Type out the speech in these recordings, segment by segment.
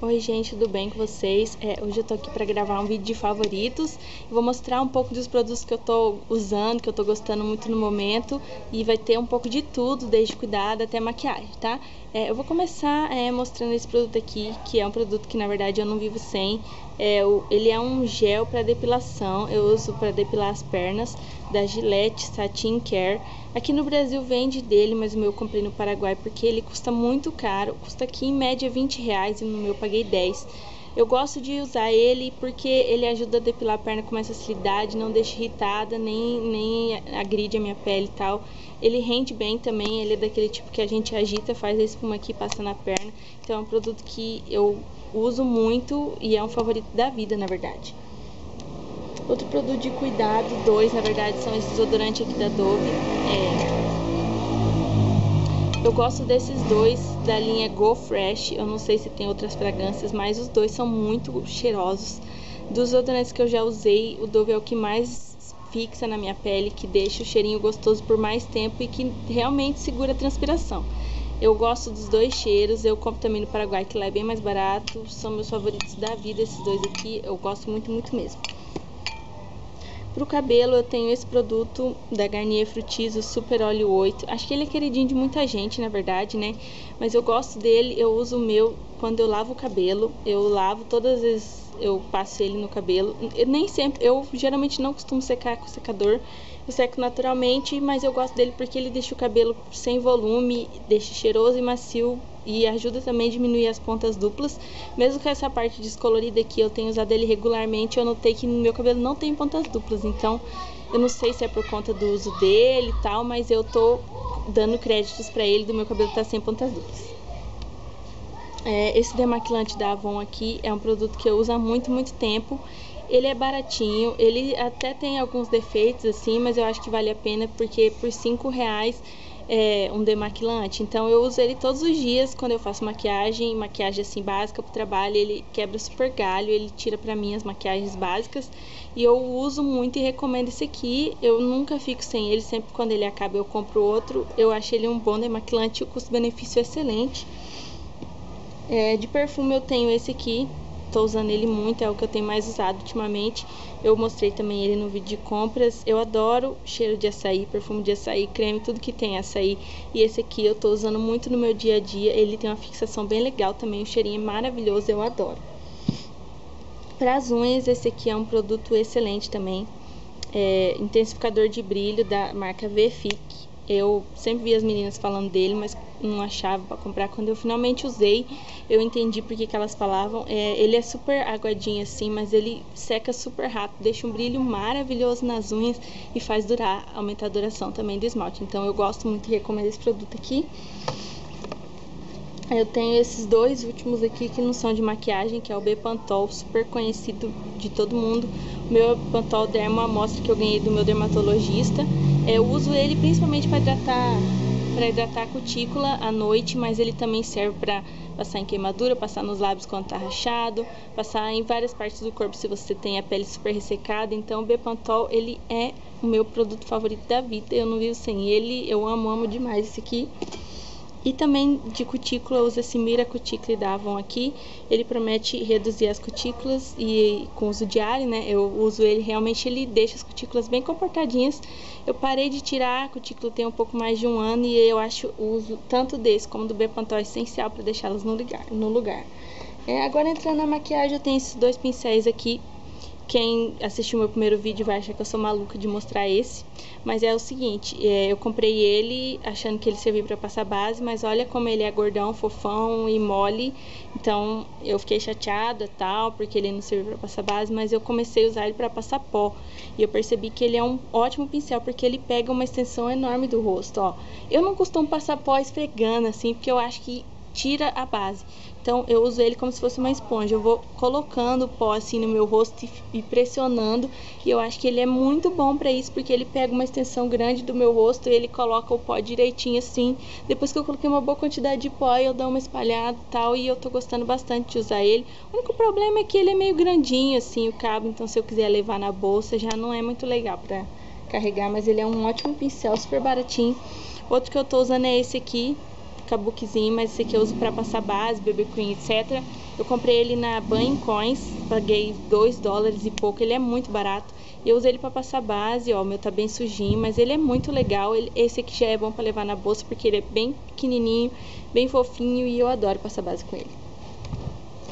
Oi gente, tudo bem com vocês? Hoje eu tô aqui pra gravar um vídeo de favoritos e vou mostrar um pouco dos produtos que eu tô usando, que eu tô gostando muito no momento, e vai ter um pouco de tudo, desde cuidado até maquiagem, tá? Eu vou começar mostrando esse produto aqui, que é um produto que na verdade eu não vivo sem. Ele é um gel pra depilação, eu uso pra depilar as pernas, da Gillette Satin Care. Aqui no Brasil vende dele, mas o meu eu comprei no Paraguai porque ele custa muito caro, custa aqui em média R$20 e no meu eu paguei 10. Eu gosto de usar ele porque ele ajuda a depilar a perna com mais facilidade, não deixa irritada, nem agride a minha pele e tal. Ele rende bem também, ele é daquele tipo que a gente agita, faz a espuma aqui e passa na perna. Então é um produto que eu uso muito e é um favorito da vida, na verdade. Outro produto de cuidado, dois na verdade, são esse desodorante aqui da Dove. Eu gosto desses dois da linha Go Fresh, eu não sei se tem outras fragrâncias, mas os dois são muito cheirosos. Dos desodorantes que eu já usei, o Dove é o que mais fixa na minha pele, que deixa o cheirinho gostoso por mais tempo e que realmente segura a transpiração. Eu gosto dos dois cheiros, eu compro também no Paraguai, que lá é bem mais barato. São meus favoritos da vida esses dois aqui, eu gosto muito, muito mesmo. Pro cabelo eu tenho esse produto da Garnier Frutis Super Óleo 8, acho que ele é queridinho de muita gente na verdade, né? Mas eu gosto dele, eu uso o meu quando eu lavo o cabelo, eu lavo todas as vezes, eu passo ele no cabelo, eu nem sempre, eu geralmente não costumo secar com secador, eu seco naturalmente, mas eu gosto dele porque ele deixa o cabelo sem volume, deixa cheiroso e macio e ajuda também a diminuir as pontas duplas. Mesmo com essa parte descolorida aqui, eu tenho usado ele regularmente, eu notei que no meu cabelo não tem pontas duplas, então eu não sei se é por conta do uso dele e tal, mas eu tô dando créditos pra ele do meu cabelo tá sem pontas duplas. Esse demaquilante da Avon aqui é um produto que eu uso há muito, muito tempo. Ele é baratinho, ele até tem alguns defeitos assim, mas eu acho que vale a pena porque por R$5 é um demaquilante. Então eu uso ele todos os dias quando eu faço maquiagem assim básica pro trabalho, ele quebra super galho, ele tira pra mim as maquiagens básicas. E eu uso muito e recomendo esse aqui, eu nunca fico sem ele, sempre quando ele acaba eu compro outro. Eu acho ele um bom demaquilante, o custo-benefício é excelente. De perfume eu tenho esse aqui, tô usando ele muito, é o que eu tenho mais usado ultimamente. Eu mostrei também ele no vídeo de compras. Eu adoro cheiro de açaí, perfume de açaí, creme, tudo que tem açaí. E esse aqui eu tô usando muito no meu dia a dia, ele tem uma fixação bem legal também, o cheirinho é maravilhoso, eu adoro. Para as unhas, esse aqui é um produto excelente também, intensificador de brilho da marca VFIC. Eu sempre vi as meninas falando dele, mas não achava pra comprar. Quando eu finalmente usei, eu entendi porque que elas falavam. Ele é super aguadinho assim, mas ele seca super rápido, deixa um brilho maravilhoso nas unhas e faz durar, aumentar a duração também do esmalte. Então eu gosto muito e recomendo esse produto aqui. Eu tenho esses dois últimos aqui que não são de maquiagem, que é o Bepantol, super conhecido de todo mundo. O meu Bepantol Dermo, a amostra que eu ganhei do meu dermatologista. Eu uso ele principalmente para hidratar a cutícula à noite, mas ele também serve para passar em queimadura, passar nos lábios quando tá rachado, passar em várias partes do corpo se você tem a pele super ressecada. Então o Bepantol, ele é o meu produto favorito da vida, eu não vivo sem ele, eu amo demais esse aqui. E também de cutícula, eu uso esse Mira Cuticle da Avon aqui, ele promete reduzir as cutículas e com uso diário, né, eu uso ele, realmente ele deixa as cutículas bem comportadinhas. Eu parei de tirar a cutícula tem um pouco mais de um ano e eu acho o uso tanto desse como do Bepantol essencial para deixá-las no lugar. Agora entrando na maquiagem, eu tenho esses dois pincéis aqui. Quem assistiu meu primeiro vídeo vai achar que eu sou maluca de mostrar esse, mas é o seguinte, eu comprei ele achando que ele servia pra passar base, mas olha como ele é gordão, fofão e mole, então eu fiquei chateada e tal, porque ele não serviu pra passar base, mas eu comecei a usar ele pra passar pó, e eu percebi que ele é um ótimo pincel, porque ele pega uma extensão enorme do rosto, ó. Eu não costumo passar pó esfregando assim, porque eu acho que tira a base. Então eu uso ele como se fosse uma esponja, eu vou colocando o pó assim no meu rosto e pressionando, e eu acho que ele é muito bom pra isso, porque ele pega uma extensão grande do meu rosto e ele coloca o pó direitinho assim. Depois que eu coloquei uma boa quantidade de pó, eu dou uma espalhada e tal, e eu tô gostando bastante de usar ele. O único problema é que ele é meio grandinho assim, o cabo, então se eu quiser levar na bolsa já não é muito legal pra carregar, mas ele é um ótimo pincel, super baratinho. Outro que eu tô usando é esse aqui, kabukizinho, mas esse aqui eu uso pra passar base, BB Cream, etc. Eu comprei ele na Ban Coins, paguei 2 dólares e pouco, ele é muito barato. Eu usei ele pra passar base, ó, o meu tá bem sujinho, mas ele é muito legal. Esse aqui já é bom pra levar na bolsa, porque ele é bem pequenininho, bem fofinho, e eu adoro passar base com ele.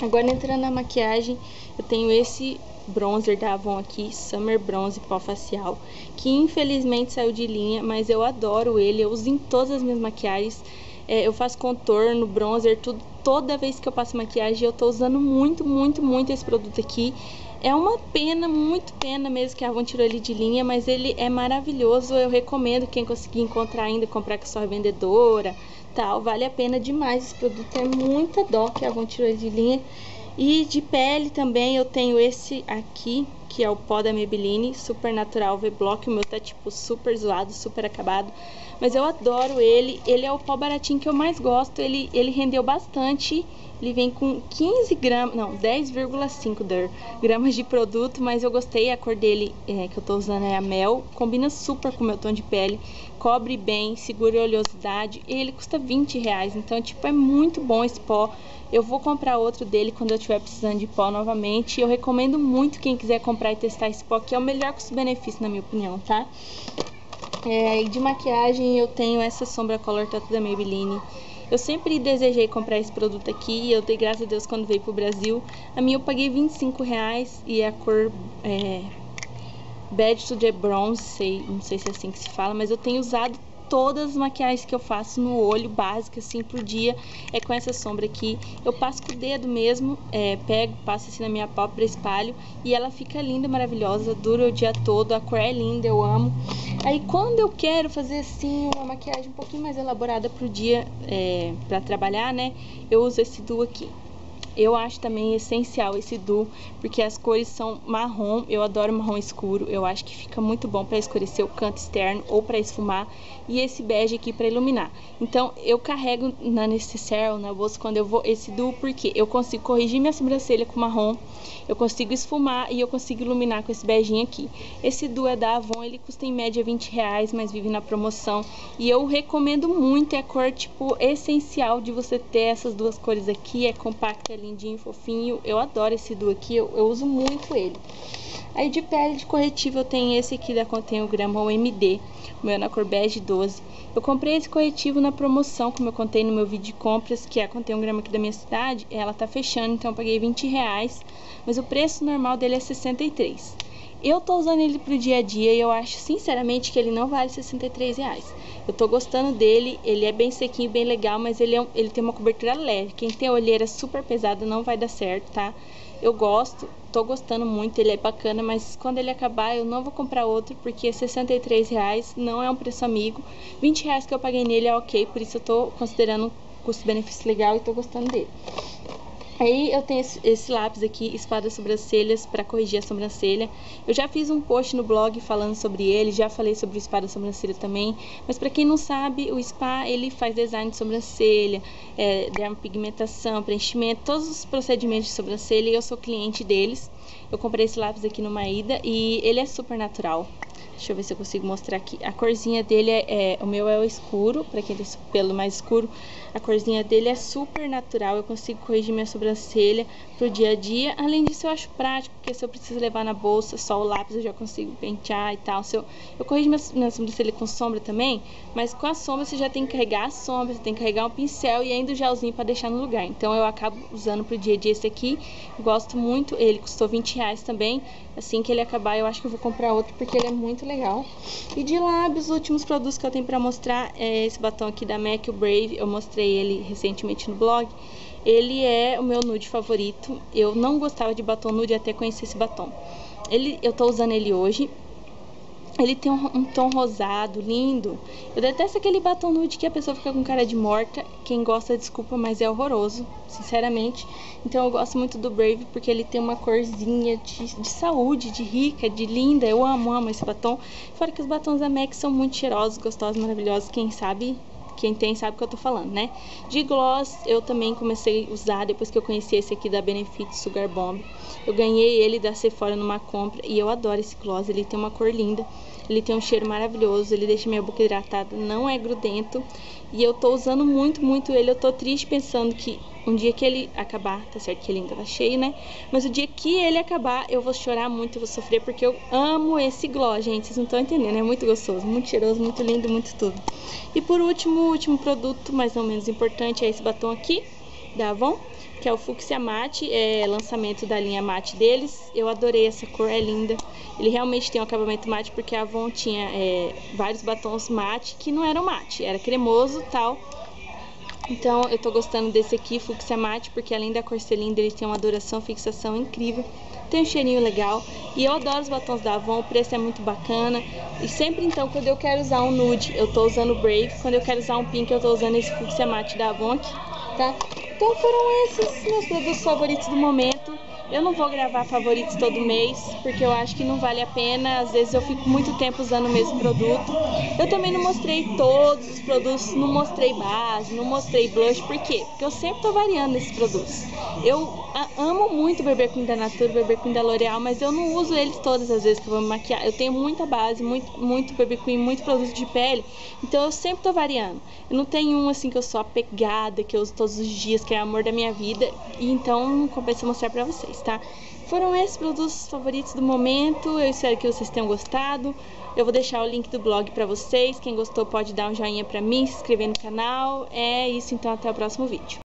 Agora entrando na maquiagem, eu tenho esse bronzer da Avon aqui, Summer Bronze Pó Facial, que infelizmente saiu de linha, mas eu adoro ele, eu uso em todas as minhas maquiagens. Eu faço contorno, bronzer, tudo. Toda vez que eu passo maquiagem eu tô usando muito, muito, muito esse produto aqui. É uma pena, muito pena mesmo que a Avon tirou ele de linha, mas ele é maravilhoso. Eu recomendo quem conseguir encontrar ainda, comprar com sua vendedora, tal. Vale a pena demais esse produto, é muita dó que a Avon tirou ele de linha. E de pele também eu tenho esse aqui, que é o pó da Maybelline Super Natural V-Block. O meu tá tipo super zoado, super acabado, mas eu adoro ele. Ele é o pó baratinho que eu mais gosto, ele rendeu bastante. Ele vem com 15 gramas, não, 10,5 gramas de produto, mas eu gostei. A cor dele que eu tô usando é a mel, combina super com o meu tom de pele, cobre bem, segura a oleosidade. Ele custa 20 reais, então tipo, é muito bom esse pó. Eu vou comprar outro dele quando eu estiver precisando de pó novamente. Eu recomendo muito quem quiser comprar e testar esse pó, que é o melhor custo-benefício, na minha opinião, tá? E de maquiagem eu tenho essa sombra Color Tatto da Maybelline. Eu sempre desejei comprar esse produto aqui, e eu dei graças a Deus quando veio pro Brasil. A minha eu paguei 25 reais, e a cor Bad to the Bronze, não sei se é assim que se fala, mas eu tenho usado todas as maquiagens que eu faço no olho, básica, assim, por dia, é com essa sombra aqui. Eu passo com o dedo mesmo, pego, passo assim na minha pálpebra, espalho, e ela fica linda, maravilhosa, dura o dia todo, a cor é linda, eu amo. Aí quando eu quero fazer, assim, uma maquiagem um pouquinho mais elaborada pro dia, pra trabalhar, né, eu uso esse duo aqui. Eu acho também essencial esse duo, porque as cores são marrom, eu adoro marrom escuro, eu acho que fica muito bom para escurecer o canto externo ou para esfumar, e esse bege aqui para iluminar. Então eu carrego na necessaire, na bolsa, quando eu vou, esse duo, porque eu consigo corrigir minha sobrancelha com marrom, eu consigo esfumar e eu consigo iluminar com esse beijinho aqui. Esse duo é da Avon, ele custa em média 20 reais, mas vive na promoção, e eu recomendo muito. É a cor tipo essencial de você ter essas duas cores aqui, é compacta, é lindinho, fofinho, eu adoro esse duo aqui, eu uso muito ele. Aí de pele, de corretivo, eu tenho esse aqui da Contém o Grama OMD, o meu é na cor bege 12. Eu comprei esse corretivo na promoção, como eu contei no meu vídeo de compras, que é a Contém o Grama aqui da minha cidade, ela tá fechando, então eu paguei 20 reais, mas o preço normal dele é 63. Eu tô usando ele pro dia a dia e eu acho sinceramente que ele não vale 63 reais. Eu tô gostando dele, ele é bem sequinho, bem legal, mas ele tem uma cobertura leve. Quem tem olheira super pesada não vai dar certo, tá? Eu gosto, tô gostando muito, ele é bacana, mas quando ele acabar eu não vou comprar outro, porque 63 reais não é um preço amigo. 20 reais que eu paguei nele é ok, por isso eu tô considerando um custo-benefício legal e tô gostando dele. Aí eu tenho esse lápis aqui, Espada Sobrancelhas, para corrigir a sobrancelha. Eu já fiz um post no blog falando sobre ele, já falei sobre o Espada Sobrancelha também. Mas para quem não sabe, o Spa, ele faz design de sobrancelha, dermopigmentação, preenchimento, todos os procedimentos de sobrancelha, e eu sou cliente deles. Eu comprei esse lápis aqui numa ida e ele é super natural. Deixa eu ver se eu consigo mostrar aqui. A corzinha dele o meu é o escuro, pra quem tem pelo mais escuro. A corzinha dele é super natural, eu consigo corrigir minha sobrancelha pro dia a dia. Além disso, eu acho prático, porque se eu preciso levar na bolsa só o lápis, eu já consigo pentear e tal. Eu corrijo minha sobrancelha com sombra também, mas com a sombra você já tem que carregar a sombra, você tem que carregar um pincel e ainda o gelzinho pra deixar no lugar. Então eu acabo usando pro dia a dia esse aqui, gosto muito. Ele custou 20 reais também. Assim que ele acabar, eu acho que eu vou comprar outro, porque ele é muito legal. E de lábios, os últimos produtos que eu tenho pra mostrar é esse batom aqui da Mac Brave. Eu mostrei ele recentemente no blog. Ele é o meu nude favorito. Eu não gostava de batom nude até conhecer esse batom. Eu tô usando ele hoje. Ele tem um tom rosado, lindo. Eu detesto aquele batom nude que a pessoa fica com cara de morta. Quem gosta, desculpa, mas é horroroso, sinceramente. Então eu gosto muito do Brave, porque ele tem uma corzinha de saúde, de rica, de linda. Eu amo esse batom. Fora que os batons da MAC são muito cheirosos, gostosos, maravilhosos. Quem sabe Quem tem sabe o que eu tô falando, né? De gloss, eu também comecei a usar depois que eu conheci esse aqui da Benefit Sugar Bomb. Eu ganhei ele da Sephora numa compra e eu adoro esse gloss. Ele tem uma cor linda, ele tem um cheiro maravilhoso, ele deixa minha boca hidratada, não é grudento. E eu tô usando muito, muito ele. Eu tô triste pensando que um dia que ele acabar, tá certo que ele ainda tá cheio, né? Mas o dia que ele acabar, eu vou chorar muito, eu vou sofrer, porque eu amo esse gloss, gente. Vocês não estão entendendo, é muito gostoso, muito cheiroso, muito lindo, muito tudo. E por último, o último produto, mas não menos importante, é esse batom aqui, da Avon, que é o Fúcsia Matte, é lançamento da linha Matte deles. Eu adorei essa cor, é linda. Ele realmente tem um acabamento matte, porque a Avon tinha vários batons matte que não eram matte, era cremoso e tal. Então eu tô gostando desse aqui, Fúcsia Matte, porque além da cor ser linda, ele tem uma duração, fixação incrível, tem um cheirinho legal. E eu adoro os batons da Avon, o preço é muito bacana. E sempre então, quando eu quero usar um nude, eu tô usando o Brave. Quando eu quero usar um pink, eu tô usando esse Fúcsia Matte da Avon aqui, tá? Então foram esses meus produtos favoritos do momento. Eu não vou gravar favoritos todo mês, porque eu acho que não vale a pena. Às vezes eu fico muito tempo usando o mesmo produto. Eu também não mostrei todos os produtos, não mostrei base, não mostrei blush. Por quê? Porque eu sempre tô variando esses produtos. Eu amo muito o BB Cream da Natura, o BB Cream da L'Oreal, mas eu não uso eles todas as vezes que eu vou me maquiar. Eu tenho muita base, muito BB Cream, muito produto de pele, então eu sempre tô variando. Eu não tenho um assim que eu sou apegada, que eu uso todos os dias, que é o amor da minha vida, e então não compensa mostrar pra vocês. Tá? Foram esses produtos favoritos do momento. Eu espero que vocês tenham gostado. Eu vou deixar o link do blog pra vocês. Quem gostou pode dar um joinha pra mim, se inscrever no canal. É isso, então até o próximo vídeo.